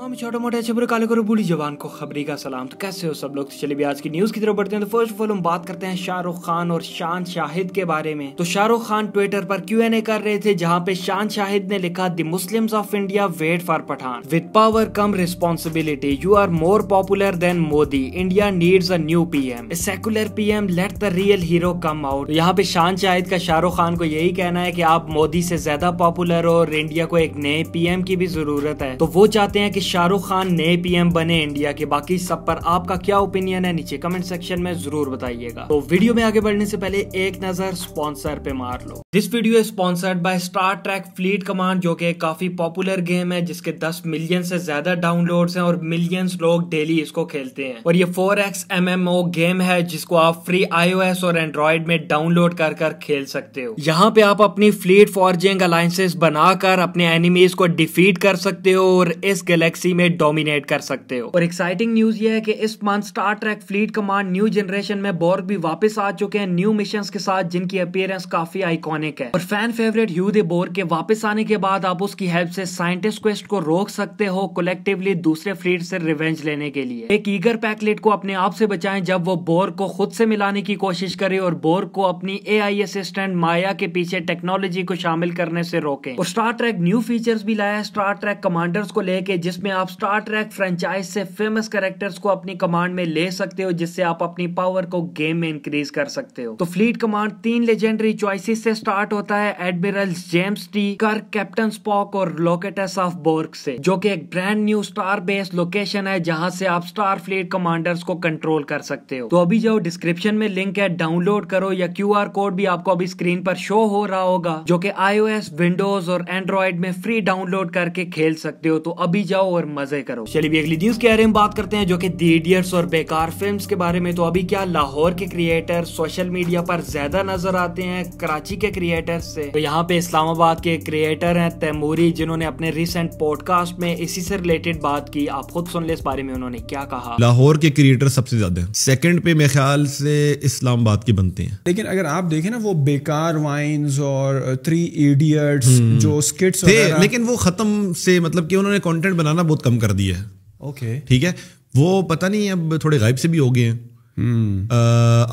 मामी छोटे मोटे अच्छे बुरे काले करो बूढ़ी जवान को खबरी का सलाम। तो कैसे हो सब लोग। तो चलिए भी आज की न्यूज़ की तरफ बढ़ते हैं। तो फर्स्ट ऑफ ऑल हम बात करते हैं शाहरुख खान और शान शाहिद के बारे में। तो शाहरुख खान ट्विटर पर Q&A कर रहे थे, जहां पे शान शाहिद ने लिखा the Muslims of India wait for Pathaan with power come responsibility, you are more popular than Modi, India needs a new PM, a secular PM, let the real hero come out. यहाँ पे शान शाहिद का शाहरुख खान को यही कहना है की आप मोदी से ज्यादा पॉपुलर हो और इंडिया को एक नए PM की भी जरूरत है। तो वो चाहते हैं की शाहरुख खान नए PM बने इंडिया के। बाकी सब पर आपका क्या ओपिनियन है नीचे कमेंट सेक्शन में जरूर बताइएगा। तो वीडियो में आगे बढ़ने से पहले एक नजर स्पॉन्सर पे मार लो। This video is sponsored by Star Trek Fleet Command, जो कि काफी पॉपुलर गेम है जिसके 10 मिलियन से ज्यादा डाउनलोड्स हैं और मिलियंस लोग डेली इसको खेलते हैं। और ये 4x MMO गेम है जिसको आप फ्री iOS और एंड्रॉइड में डाउनलोड कर कर खेल सकते हो। यहाँ पे आप अपनी फ्लीट फॉर्जिंग अलायंसेस बनाकर अपने एनिमीज को डिफीट कर सकते हो और इस गैलेक्सी में डोमिनेट कर सकते हो। और एक्साइटिंग न्यूज ये है कि इस month Star Trek Fleet Command new generation में बोर्ग भी वापस आ चुके हैं न्यू मिशंस के साथ, जिनकी अपीयरेंस काफी आइकॉनिक है। और fan favourite Hugh the Borg के वापस आने के बाद आप उसकी हेल्प से साइंटिस्ट क्वेस्ट को रोक सकते हो कलेक्टिवली दूसरे फ्लीट से रिवेंज लेने के लिए। एक ईगर पैकलेट को अपने आप से बचाएं जब वो बोर्ग को खुद से मिलाने की कोशिश करे और बोर्ग को अपनी AI असिस्टेंट माया के पीछे टेक्नोलॉजी को शामिल करने से रोके। और स्टार ट्रैक न्यू फीचर्स भी लाया है स्टार ट्रैक कमांडर्स को लेके, जिसमें आप स्टार ट्रैक फ्रेंचाइज से फेमस कैरेक्टर्स को अपनी कमांड में ले सकते हो, जिससे आप अपनी पावर को गेम में इंक्रीज कर सकते हो। तो फ्लीट कमांड 3 लेजेंडरी चॉइसेस से स्टार्ट होता है, admiral James T Kirk, captain Spock और लोकेटस ऑफ बोर्ग से, जो कि एक brand new star based location है जहां से आप स्टार फ्लीट कमांडर्स को कंट्रोल कर सकते हो। तो अभी जाओ, डिस्क्रिप्शन में लिंक है, डाउनलोड करो, या QR कोड भी आपको अभी स्क्रीन पर शो हो रहा होगा, जो की iOS, विंडोज और एंड्रॉइड में फ्री डाउनलोड करके खेल सकते हो। तो अभी जाओ और मजे करो। चलिए भी अगली न्यूज के बारे में बात करते हैं, जो कि द इडियट्स और बेकार फिल्म्स के बारे में। तो अभी क्या लाहौर के क्रिएटर सोशल मीडिया पर ज्यादा नजर आते हैं कराची के क्रिएटर्स से। तो यहाँ पे इस्लामाबाद के क्रिएटर हैं तैमूरी, जिन्होंने अपने रिसेंट पॉडकास्ट में इसी से रिलेटेड बात की। आप खुद सुन ले इस बारे में उन्होंने क्या कहा। लाहौर के क्रिएटर सबसे ज्यादा है, सेकंड पे मेरे ख्याल से इस्लामाबाद के बनते हैं। लेकिन अगर आप देखें ना वो बेकार वाइन्स और 3 इडियट्स जो स्किट्स थे, लेकिन वो खत्म से मतलब कि उन्होंने कंटेंट बनाना बहुत कम कर दिया है। ओके ठीक है, वो पता नहीं अब थोड़े गायब से भी हो गए हैं।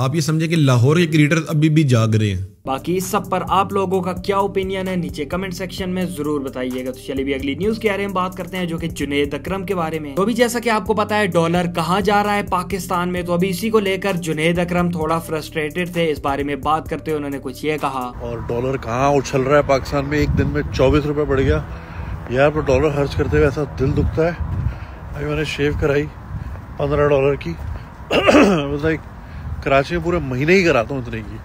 आप ये समझे कि लाहौर के क्रिएटर अभी भी जाग रहे हैं। बाकी इस सब पर आप लोगों का क्या ओपिनियन है नीचे कमेंट सेक्शन में जरूर बताइएगा। तो चलिए भी अगली न्यूज के बारे में बात करते हैं, जो कि जुनैद अकरम के बारे में। तो अभी जैसा कि आपको पता है डॉलर कहाँ जा रहा है पाकिस्तान में, तो अभी इसी को लेकर जुनैद अकरम थोड़ा फ्रस्ट्रेटेड थे। इस बारे में बात करते हुए उन्होंने कुछ ये कहा। और डॉलर कहाँ उछल रहा है पाकिस्तान में, एक दिन में 24 रुपये बढ़ गया यार। पर डॉलर खर्च करते हुए ऐसा दिल दुखता है। अभी मैंने शेव कराई $15 की, लाइक कराची में पूरे महीने ही कराता हूँ इतने की।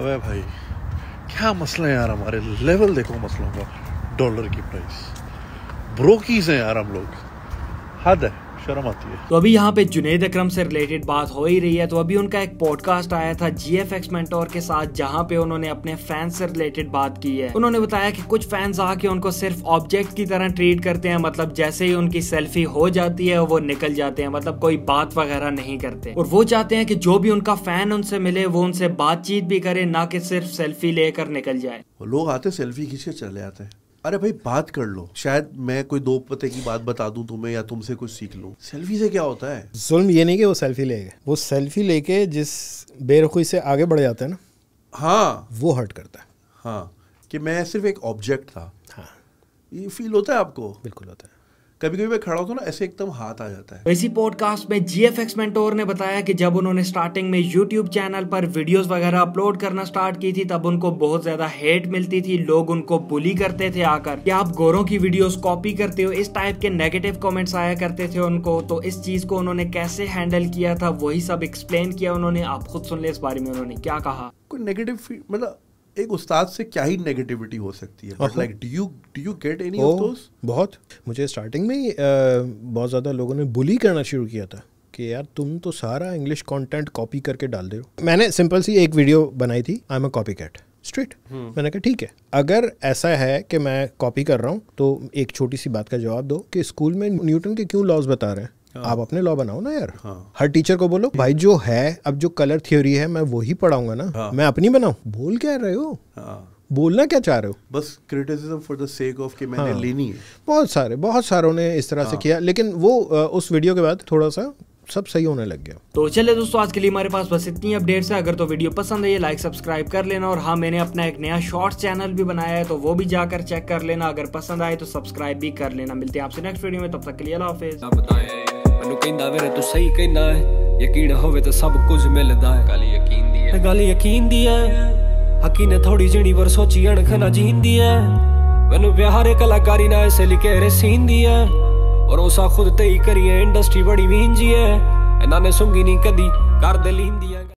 अबे भाई क्या मसला है यार, हमारे लेवल देखो मसलों का, डॉलर की प्राइस, ब्रोकीज हैं यार हम लोग, हद है, शर्म आती है। तो अभी यहाँ पे जुनैद अकरम से रिलेटेड बात हो ही रही है, तो अभी उनका एक पॉडकास्ट आया था GFX मेंटोर के साथ, जहाँ पे उन्होंने अपने फैंस से रिलेटेड बात की है। उन्होंने बताया कि कुछ फैंस आके उनको सिर्फ ऑब्जेक्ट की तरह ट्रीट करते हैं, मतलब जैसे ही उनकी सेल्फी हो जाती है वो निकल जाते हैं, मतलब कोई बात वगैरह नहीं करते। और वो चाहते हैं कि जो भी उनका फैन उनसे मिले वो उनसे बातचीत भी करे, ना कि सिर्फ सेल्फी लेकर निकल जाए। लोग आते सेल्फी खींच के चले जाते हैं। अरे भाई बात कर लो, शायद मैं कोई दो पते की बात बता दूं तुम्हें या तुमसे कुछ सीख लूं। सेल्फी से क्या होता है? जुल्म ये नहीं कि वो सेल्फी लेगा, वो सेल्फी लेके जिस बेरुखी से आगे बढ़ जाता है ना, हाँ वो हर्ट करता है। हाँ कि मैं सिर्फ एक ऑब्जेक्ट था। हाँ ये फील होता है आपको? बिल्कुल होता है। कभी कभी मैं खड़ा होता हूँ ना ऐसे एकदम हाथ आ जाता है। इसी पॉडकास्ट में GFX मेंटोर ने बताया कि जब उन्होंने स्टार्टिंग में YouTube चैनल पर वीडियोस वगैरह अपलोड करना स्टार्ट की थी, तब उनको बहुत ज्यादा हेट मिलती थी, लोग उनको बुली करते थे आकर कि आप गोरों की वीडियोस कॉपी करते हो, इस टाइप के नेगेटिव कमेंट्स आया करते थे उनको। तो इस चीज को उन्होंने कैसे हैंडल किया था वही सब एक्सप्लेन किया उन्होंने। आप खुद सुन ले इस बारे में उन्होंने क्या कहा। कोई नेगेटिव मतलब एक उस्ताद से क्या ही नेगेटिविटी हो सकती है। Like do you get any of those? बहुत मुझे स्टार्टिंग में ही बहुत ज़्यादा लोगों ने बुली करना शुरू किया था कि यार तुम तो सारा इंग्लिश कंटेंट कॉपी करके डाल दे हो। मैंने सिंपल सी एक वीडियो बनाई थी, I am a copycat straight. मैंने कहा ठीक है, अगर ऐसा है कि मैं कॉपी कर रहा हूँ तो एक छोटी सी बात का जवाब दो कि स्कूल में न्यूटन के क्यों लॉज बता रहे हैं, आप अपने लॉ बनाओ ना यार। हाँ। हर टीचर को बोलो भाई जो है अब जो कलर थ्योरी है मैं वो ही पढ़ाऊंगा ना। हाँ। मैं अपनी बनाऊं, बोल क्या रहे हो। हाँ। बोलना क्या चाह रहे हो, बस criticism for the sake of कि मैंने लेनी है। बहुत सारों ने इस तरह से किया, लेकिन वो उस वीडियो के बाद थोड़ा सा सब सही होने लग गया। तो चले दोस्तों, आज के लिए हमारे पास बस इतनी अपडेट्स है। अगर तो वीडियो पसंद है, लाइक सब्सक्राइब कर लेना। और हाँ, मैंने अपना एक नया शॉर्ट चैनल भी बनाया है, तो वो भी जाकर चेक कर लेना। अगर पसंद आए तो सब्सक्राइब भी कर लेना। मिलते हैं आपसे नेक्स्ट वीडियो में, तब तक के लिए अल्लाह हाफिज़। आप बताएं कहंदा वे तो सही कहना है, यकीन होवे तो सब कुछ मिलदा है। गल यकीन दी है हकीकत थोड़ी जणी वर सोची अणख ना जींदी है। मैनू प्यारे कलाकारी ना ऐसे लिखे रे सींदी है। और उसा खुद तई करिए इंडस्ट्री बड़ी वींजी है, इन्होंने सुंगी नहीं कदी कर दे लींदी है।